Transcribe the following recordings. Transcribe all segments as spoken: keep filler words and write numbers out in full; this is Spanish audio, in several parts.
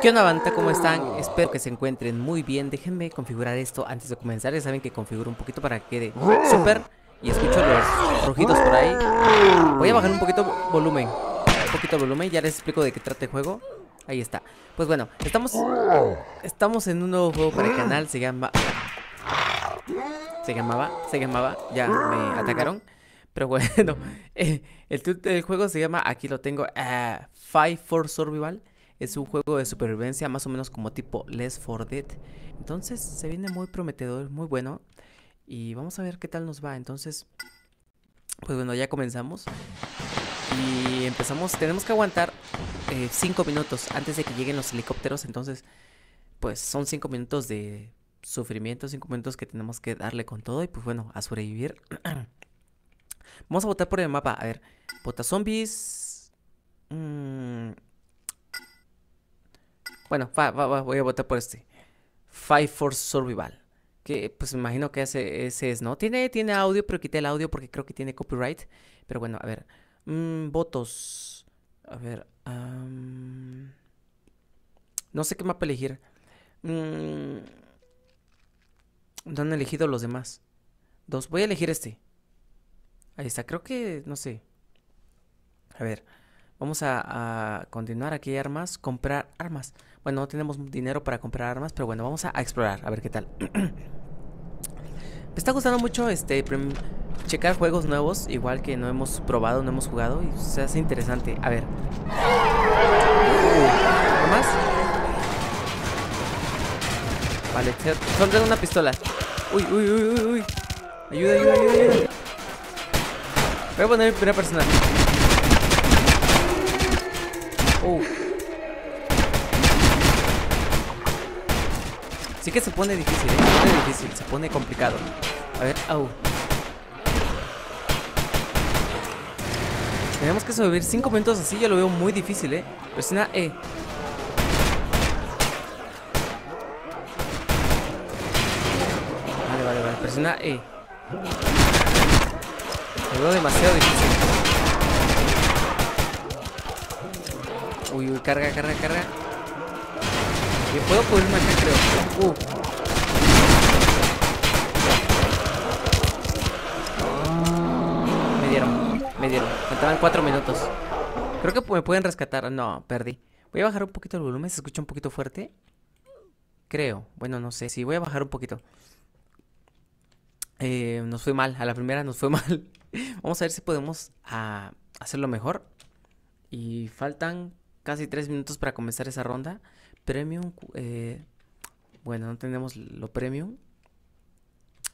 ¿Qué onda, banda? ¿Cómo están? Espero que se encuentren muy bien. Déjenme configurar esto antes de comenzar. Ya saben que configuro un poquito para que quede súper. Y escucho los rojitos por ahí. Voy a bajar un poquito volumen. Un poquito volumen, ya les explico de qué trata el juego. Ahí está. Pues bueno, estamos Estamos en un nuevo juego para el canal. Se llama Se llamaba, se llamaba Ya me atacaron. Pero bueno, eh, el título del juego se llama, aquí lo tengo, uh, Fight four Survival. Es un juego de supervivencia más o menos como tipo Left four Dead. Entonces se viene muy prometedor, muy bueno. Y vamos a ver qué tal nos va. Entonces, pues bueno, ya comenzamos. Y empezamos, tenemos que aguantar cinco eh, minutos antes de que lleguen los helicópteros. Entonces, pues son cinco minutos de sufrimiento, cinco minutos que tenemos que darle con todo. Y pues bueno, a sobrevivir. Vamos a votar por el mapa. A ver, vota zombies. Mm. Bueno, va, va, va, voy a votar por este. Fight four Survival. Que pues me imagino que ese, ese es, ¿no? Tiene, tiene audio, pero quité el audio porque creo que tiene copyright. Pero bueno, a ver. Mm, votos. A ver. Um... No sé qué mapa elegir. Mm... No han elegido los demás. Dos. Voy a elegir este. Ahí está, creo que, no sé. A ver, vamos a, a continuar. Aquí hay armas, comprar armas. Bueno, no tenemos dinero para comprar armas, pero bueno, vamos a, a explorar, a ver qué tal. Me está gustando mucho este checar juegos nuevos, igual que no hemos probado, no hemos jugado, y se hace interesante. A ver. Uh, ¿Más? Vale, suelten una pistola. Uy, uy, uy, uy, uy. Ayuda, ayuda, ayuda, ayuda. Voy a poner mi primera persona. Uh. Sí que se pone difícil, ¿eh? Se pone difícil, se pone complicado. A ver, au. Tenemos que sobrevivir cinco minutos así, yo lo veo muy difícil, ¿eh? Persona E. Vale, vale, vale. Persona E. Me veo demasiado difícil. Uy, uy, carga, carga, carga. Yo puedo cubrirme acá, creo. Uh. Me dieron, me dieron. Faltaban cuatro minutos. Creo que me pueden rescatar. No, perdí. Voy a bajar un poquito el volumen. Se escucha un poquito fuerte. Creo. Bueno, no sé. Sí, voy a bajar un poquito. Eh, nos fue mal, a la primera nos fue mal. Vamos a ver si podemos a, hacerlo mejor. Y faltan casi tres minutos para comenzar esa ronda. Premium, eh, bueno, no tenemos lo premium.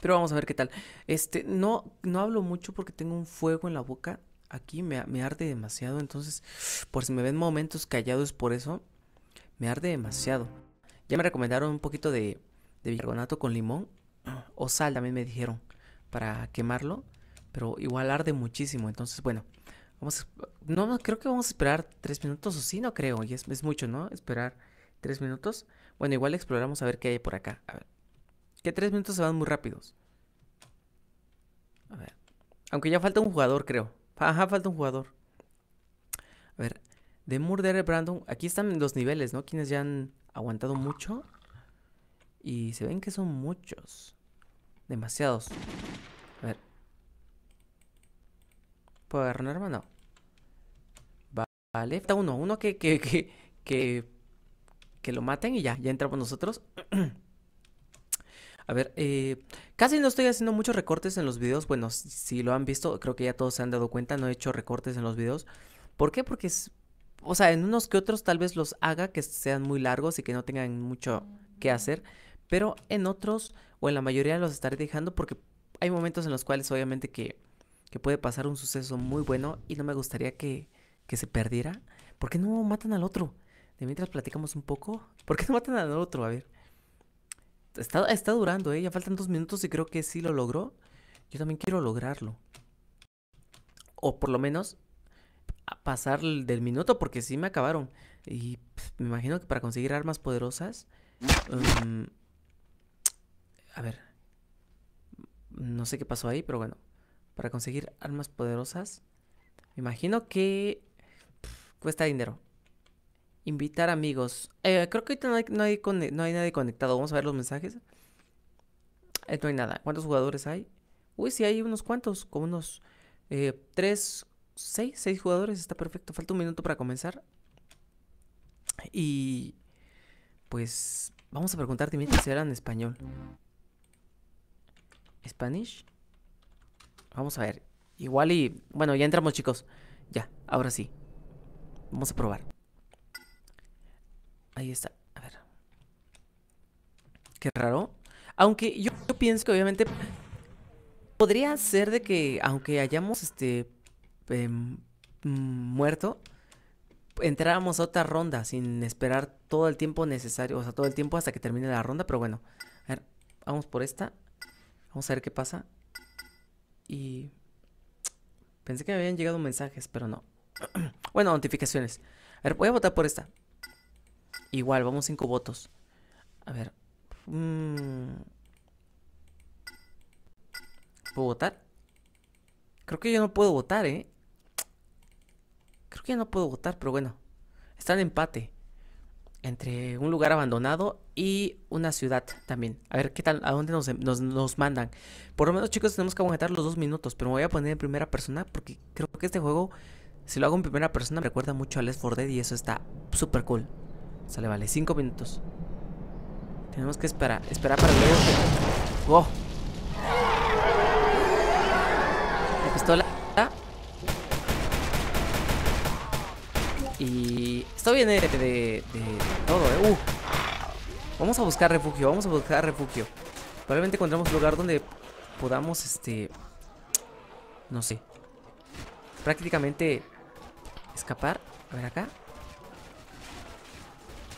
Pero vamos a ver qué tal. Este, no, no hablo mucho porque tengo un fuego en la boca. Aquí me, me arde demasiado, entonces, por si me ven momentos callados por eso, me arde demasiado. Ya me recomendaron un poquito de, de bicarbonato con limón. O sal también me dijeron para quemarlo, pero igual arde muchísimo. Entonces, bueno, vamos a, no, no, creo que vamos a esperar tres minutos o sí, no creo, y es, es mucho, ¿no? Esperar tres minutos. Bueno, igual exploramos a ver qué hay por acá. A ver, que tres minutos se van muy rápidos. A ver, aunque ya falta un jugador, creo. Ajá, falta un jugador. A ver, de Murder Brandon. Aquí están los niveles, ¿no? Quienes ya han aguantado mucho. Y se ven que son muchos. Demasiados. A ver. ¿Puedo agarrar un arma? No. Vale. Está uno. Uno que que, que, que, que lo maten y ya. Ya entramos nosotros. A ver. Eh, casi no estoy haciendo muchos recortes en los videos. Bueno, si, si lo han visto, creo que ya todos se han dado cuenta. No he hecho recortes en los videos. ¿Por qué? Porque es, o sea, en unos que otros tal vez los haga que sean muy largos y que no tengan mucho que hacer, pero en otros o en la mayoría los estaré dejando porque hay momentos en los cuales obviamente que, que puede pasar un suceso muy bueno y no me gustaría que, que se perdiera. ¿Por qué no matan al otro? De mientras platicamos un poco, ¿por qué no matan al otro? A ver, está, está durando, ¿eh? Ya faltan dos minutos y creo que sí lo logró. Yo también quiero lograrlo, o por lo menos pasar del minuto, porque sí me acabaron. Y pff, me imagino que para conseguir armas poderosas Um, a ver, no sé qué pasó ahí, pero bueno, para conseguir armas poderosas, me imagino que pff, cuesta dinero. Invitar amigos. Eh, creo que ahorita no hay, no, hay no hay nadie conectado. Vamos a ver los mensajes. Eh, no hay nada. ¿Cuántos jugadores hay? Uy, sí hay unos cuantos. Como unos eh, tres, seis, seis jugadores. Está perfecto. Falta un minuto para comenzar. Y pues vamos a preguntarte mientras será en español. ¿Spanish? Vamos a ver. Igual y... Bueno, ya entramos, chicos. Ya, ahora sí. Vamos a probar. Ahí está. A ver. Qué raro. Aunque yo, yo pienso que obviamente... Podría ser de que... Aunque hayamos este... Eh, muerto... Entráramos a otra ronda sin esperar todo el tiempo necesario. O sea, todo el tiempo hasta que termine la ronda. Pero bueno. A ver, vamos por esta. Vamos a ver qué pasa. Y... Pensé que me habían llegado mensajes, pero no. Bueno, notificaciones. A ver, voy a votar por esta. Igual, vamos cinco votos. A ver. Mm. ¿Puedo votar? Creo que yo no puedo votar, ¿eh? Creo que ya no puedo votar, pero bueno. Está en empate. Entre un lugar abandonado y una ciudad también. A ver qué tal, a dónde nos, nos, nos mandan. Por lo menos, chicos, tenemos que aguantar los dos minutos. Pero me voy a poner en primera persona porque creo que este juego, si lo hago en primera persona, me recuerda mucho a Left four Dead y eso está súper cool. Sale, vale, cinco minutos. Tenemos que esperar, esperar para luego que... ¡Wow! La pistola. Y está bien de, de, de todo, ¿eh? Uh. Vamos a buscar refugio, vamos a buscar refugio. Probablemente encontramos un lugar donde podamos, este... No sé. Prácticamente escapar. A ver acá.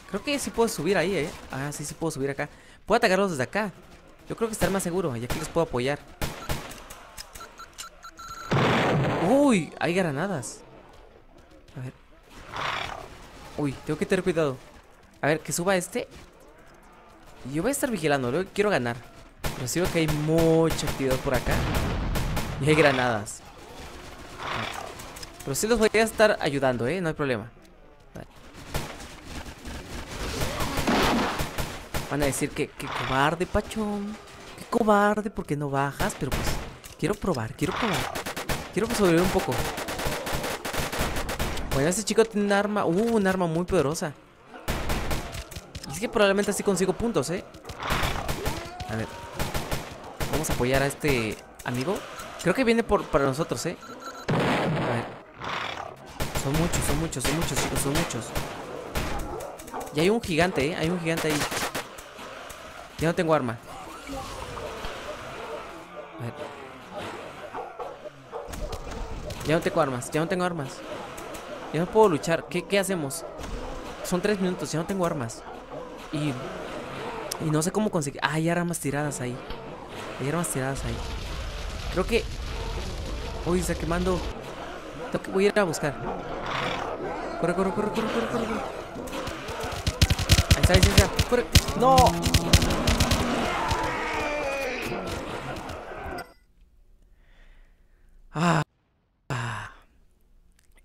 Creo que sí puedo subir ahí, ¿eh? Ah, sí, sí puedo subir acá. Puedo atacarlos desde acá. Yo creo que estar más seguro. Y aquí los puedo apoyar. Uy, hay granadas. A ver. Uy, tengo que tener cuidado. A ver, que suba este. Yo voy a estar vigilando, luego quiero ganar. Pero sí veo que hay mucha actividad por acá. Y hay granadas. Pero sí los voy a estar ayudando, ¿eh? No hay problema. Vale. Van a decir que, que cobarde, pachón. Que cobarde, porque no bajas. Pero pues, quiero probar, quiero probar. Quiero sobrevivir un poco. Bueno, este chico tiene un arma... Uh, un arma muy poderosa. Es que probablemente así consigo puntos, ¿eh? A ver. Vamos a apoyar a este amigo. Creo que viene por, para nosotros, ¿eh? A ver. Son muchos, son muchos, son muchos, chicos, son muchos. Y hay un gigante, ¿eh? Hay un gigante ahí. Ya no tengo arma. A ver. Ya no tengo armas, ya no tengo armas. Ya no puedo luchar. ¿Qué, qué hacemos? Son tres minutos. Ya no tengo armas. Y... Y no sé cómo conseguir... Ah, hay armas tiradas ahí. Hay armas tiradas ahí. Creo que... Uy, está quemando. Tengo que... Voy a ir a buscar. Corre, corre, corre, corre, corre, corre. Ahí está, ahí está, ahí está. Corre. ¡No! Ah.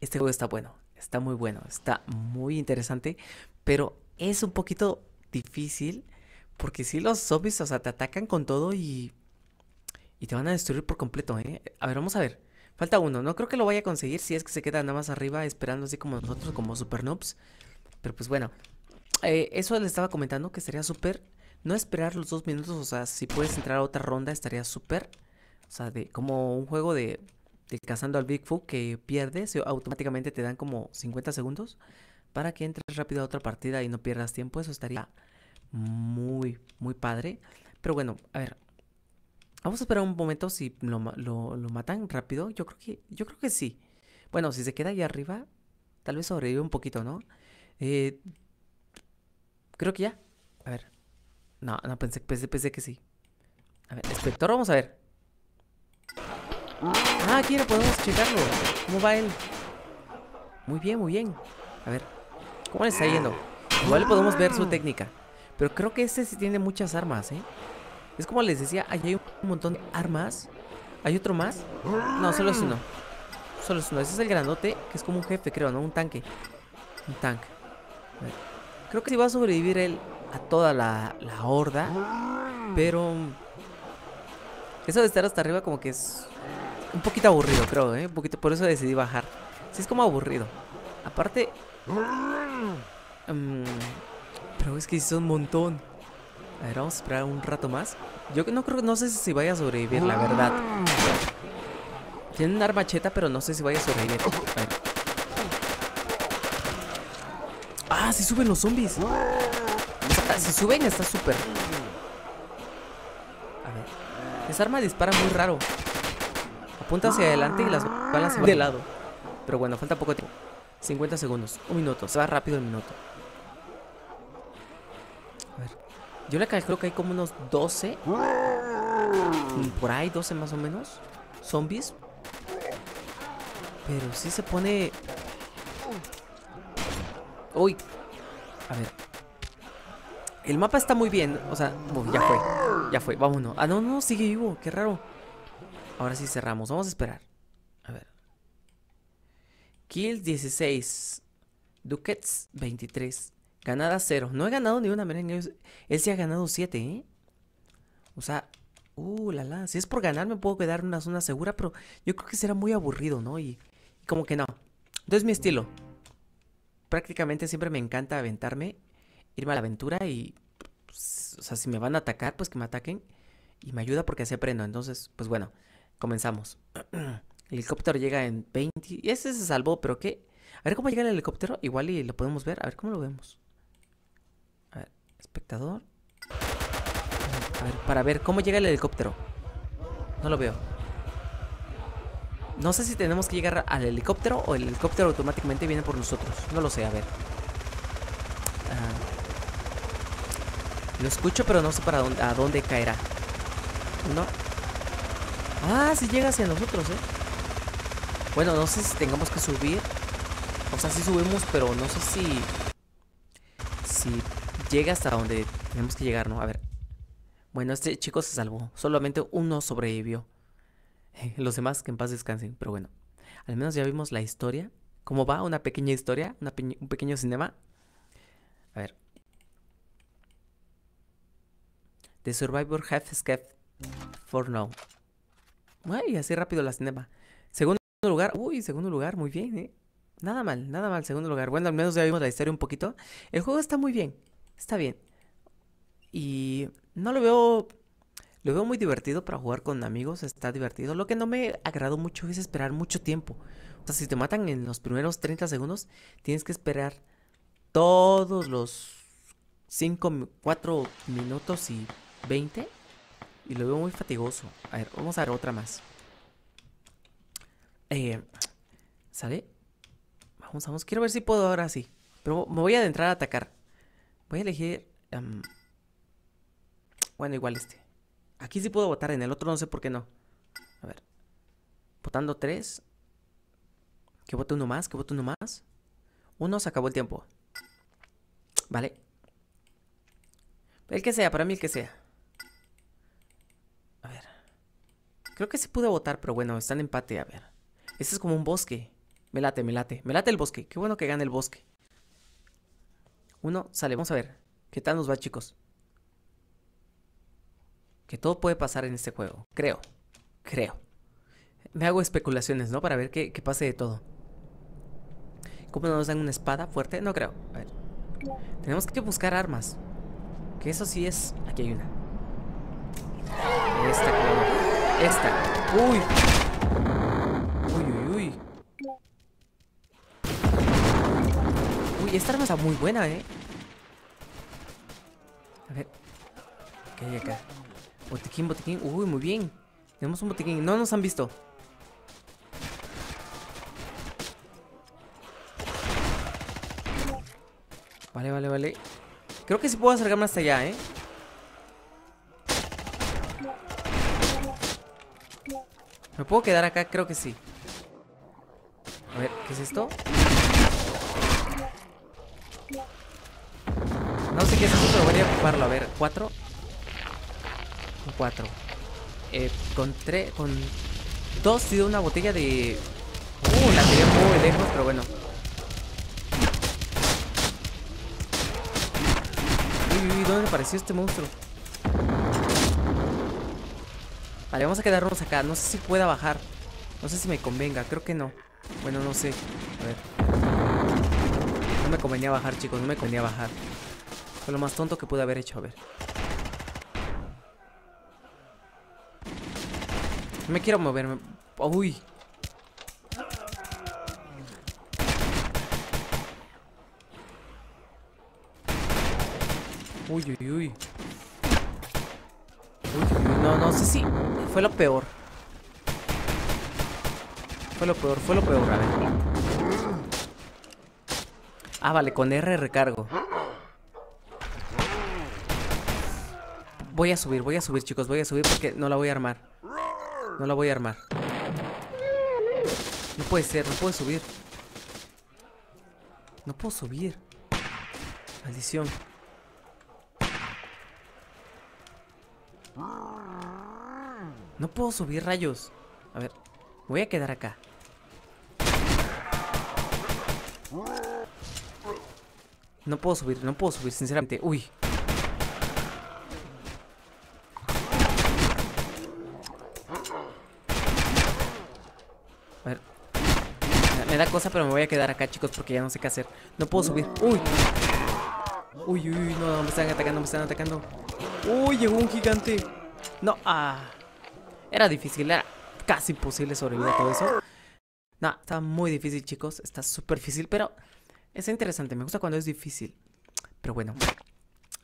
Este juego está bueno, está muy bueno, está muy interesante, pero es un poquito difícil porque si sí los zombies, o sea, te atacan con todo y, y te van a destruir por completo, ¿eh? A ver, vamos a ver, falta uno, no creo que lo vaya a conseguir si es que se queda nada más arriba esperando así como nosotros, como super noobs, pero pues bueno, eh, eso les estaba comentando que sería súper, no esperar los dos minutos, o sea, si puedes entrar a otra ronda estaría súper, o sea, de como un juego de... Cazando al Bigfoot que pierdes, automáticamente te dan como cincuenta segundos para que entres rápido a otra partida y no pierdas tiempo. Eso estaría muy, muy padre. Pero bueno, a ver. Vamos a esperar un momento si lo, lo, lo matan rápido. Yo creo que yo creo que sí. Bueno, si se queda ahí arriba, tal vez sobrevive un poquito, ¿no? Eh, creo que ya. A ver. No, no pensé, pensé, pensé que sí. A ver, inspector, vamos a ver. Ah, aquí no podemos checarlo. ¿Cómo va él? Muy bien, muy bien. A ver, ¿cómo le está yendo? Igual podemos ver su técnica. Pero creo que este sí tiene muchas armas, ¿eh? Es como les decía, ahí hay un montón de armas. ¿Hay otro más? No, solo es uno. Solo es uno, ese es el grandote. Que es como un jefe, creo, ¿no? Un tanque. Un tanque. Creo que sí va a sobrevivir él a toda la, la horda. Pero eso de estar hasta arriba como que es un poquito aburrido, creo, ¿eh? Un poquito, por eso decidí bajar. Sí, es como aburrido. Aparte... Um, pero es que hizo un montón. A ver, vamos a esperar un rato más. Yo no creo, no sé si vaya a sobrevivir, la verdad. Tiene una armacheta, pero no sé si vaya a sobrevivir. A ver. Ah, si suben los zombies. Si suben, está súper. A ver. Esa arma dispara muy raro. Apunta hacia adelante y las balas se van de lado. Pero bueno, falta poco tiempo. cincuenta segundos. Un minuto. Se va rápido el minuto. A ver. Yo le calculo que hay como unos doce. Por ahí, doce más o menos. Zombies. Pero sí se pone... Uy. A ver. El mapa está muy bien. O sea, uy, ya fue. Ya fue. Vámonos. Ah, no, no. Sigue vivo. Qué raro. Ahora sí cerramos. Vamos a esperar. A ver. Kills dieciséis. Duquets veintitrés. Ganada cero. No he ganado ni una merengue. Él sí ha ganado siete, ¿eh? O sea... Uh, la la. Si es por ganar me puedo quedar en una zona segura. Pero yo creo que será muy aburrido, ¿no? Y, y como que no. Entonces mi estilo... Prácticamente siempre me encanta aventarme, irme a la aventura y, pues, o sea, si me van a atacar, pues que me ataquen. Y me ayuda porque así aprendo. Entonces, pues bueno, comenzamos. El helicóptero llega en veinte. Y ese se salvó, pero ¿qué? A ver cómo llega el helicóptero. Igual y lo podemos ver. A ver cómo lo vemos. A ver, espectador. A ver, para ver cómo llega el helicóptero. No lo veo. No sé si tenemos que llegar al helicóptero o el helicóptero automáticamente viene por nosotros. No lo sé, a ver. Uh, lo escucho, pero no sé para dónde, a dónde caerá. No. Ah, sí llega hacia nosotros, ¿eh? Bueno, no sé si tengamos que subir. O sea, sí subimos, pero no sé si... Si llega hasta donde tenemos que llegar, ¿no? A ver. Bueno, este chico se salvó. Solamente uno sobrevivió. Los demás que en paz descansen, pero bueno. Al menos ya vimos la historia. ¿Cómo va? Una pequeña historia, una pe un pequeño cinema. A ver. The survivor have escaped for now. Uy, así rápido la cinema. Segundo lugar, uy, segundo lugar, muy bien, ¿eh? Nada mal, nada mal, segundo lugar. Bueno, al menos ya vimos la historia un poquito. El juego está muy bien, está bien. Y no lo veo... Lo veo muy divertido para jugar con amigos, está divertido. Lo que no me agradó mucho es esperar mucho tiempo. O sea, si te matan en los primeros treinta segundos, tienes que esperar todos los cinco, cuatro minutos y veinte. Y lo veo muy fatigoso. A ver, vamos a ver otra más. Eh, ¿Sale? Vamos, vamos. Quiero ver si puedo ahora sí. Pero me voy a adentrar a atacar. Voy a elegir... Um... Bueno, igual este. Aquí sí puedo votar, en el otro no sé por qué no. A ver. Votando tres. Que vote uno más, que vote uno más. Uno, se acabó el tiempo. Vale. El que sea, para mí el que sea. A ver. Creo que sí pude votar, pero bueno, está en empate, a ver. Este es como un bosque. Me late, me late. Me late el bosque. Qué bueno que gane el bosque. Uno, sale, vamos a ver. ¿Qué tal nos va, chicos? Que todo puede pasar en este juego. Creo. Creo. Me hago especulaciones, ¿no? Para ver que, que pase de todo. ¿Cómo nos dan una espada fuerte? No creo. A ver. Tenemos que buscar armas. Que eso sí es... Aquí hay una. Esta, creo. Esta. Uy. Uy, uy, uy. Uy, esta arma está muy buena, ¿eh? A ver. ¿Qué hay acá? Botiquín, botiquín. Uy, muy bien. Tenemos un botiquín. No nos han visto. Vale, vale, vale. Creo que sí puedo acercarme hasta allá, ¿eh? ¿Me puedo quedar acá? Creo que sí. A ver, ¿qué es esto? No sé qué es esto, pero voy a ocuparlo. A ver, cuatro. cuatro. Eh, con tres, con dos y una botella de... Uh, la tiré muy lejos, pero bueno. Uy, uy, ¿dónde apareció este monstruo? Vale, vamos a quedarnos acá. No sé si pueda bajar. No sé si me convenga. Creo que no. Bueno, no sé. A ver. No me convenía bajar, chicos. No me convenía bajar. Fue lo más tonto que pude haber hecho. A ver. No me quiero moverme. Uy. Uy, uy, uy. Uy, no, no sé si... Fue lo peor. Fue lo peor, fue lo peor, a ver. Ah, vale, con R recargo. Voy a subir, voy a subir, chicos. Voy a subir porque no la voy a armar. No la voy a armar. No puede ser, no puedo subir. No puedo subir. Maldición. No puedo subir, rayos. A ver, voy a quedar acá. No puedo subir, no puedo subir, sinceramente. Uy. A ver. Me da cosa, pero me voy a quedar acá, chicos, porque ya no sé qué hacer. No puedo subir. Uy. Uy, uy, no, me están atacando, me están atacando. Uy, llegó un gigante. No, ah. Era difícil, era casi imposible sobrevivir a todo eso. No, está muy difícil, chicos. Está súper difícil, pero es interesante. Me gusta cuando es difícil. Pero bueno,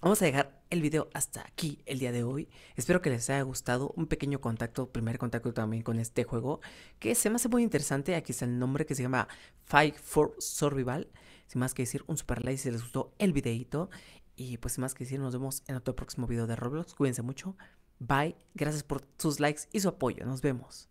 vamos a dejar el video hasta aquí el día de hoy. Espero que les haya gustado. Un pequeño contacto, primer contacto también con este juego, que se me hace muy interesante. Aquí está el nombre, que se llama Fight four Survival. Sin más que decir, un super like si les gustó el videito. Y pues sin más que decir, nos vemos en otro próximo video de Roblox. Cuídense mucho. Bye, gracias por sus likes y su apoyo. Nos vemos.